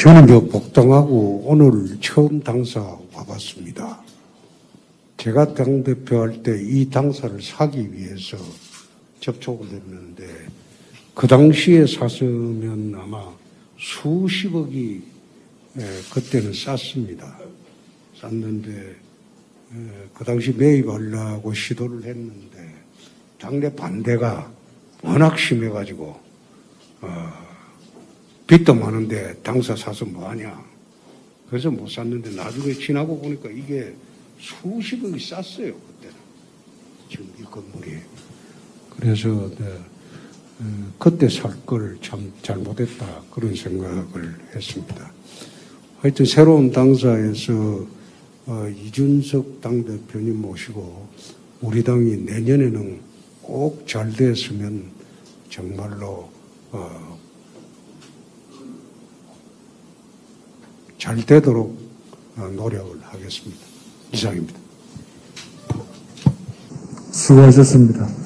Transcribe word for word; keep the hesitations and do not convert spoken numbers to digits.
저는 저 복당하고 오늘 처음 당사 와봤습니다. 제가 당대표 할 때 이 당사를 사기 위해서 접촉을 했는데 그 당시에 샀으면 아마 수십억이 예, 그때는 쌌습니다. 쌌는데 예, 그 당시 매입하려고 시도를 했는데 당내 반대가 워낙 심해가지고 어, 빚도 많은데 당사 사서 뭐하냐 그래서 못 샀는데 나중에 지나고 보니까 이게 수십억이 쌌어요. 그때는 지금 이 건물이 그래서 네, 그때 살 걸 참 잘못했다 그런 생각을 했습니다. 하여튼 새로운 당사에서 어, 이준석 당대표님 모시고 우리 당이 내년에는 꼭 잘 됐으면 정말로 어, 잘 되도록 노력을 하겠습니다. 이상입니다. 수고하셨습니다.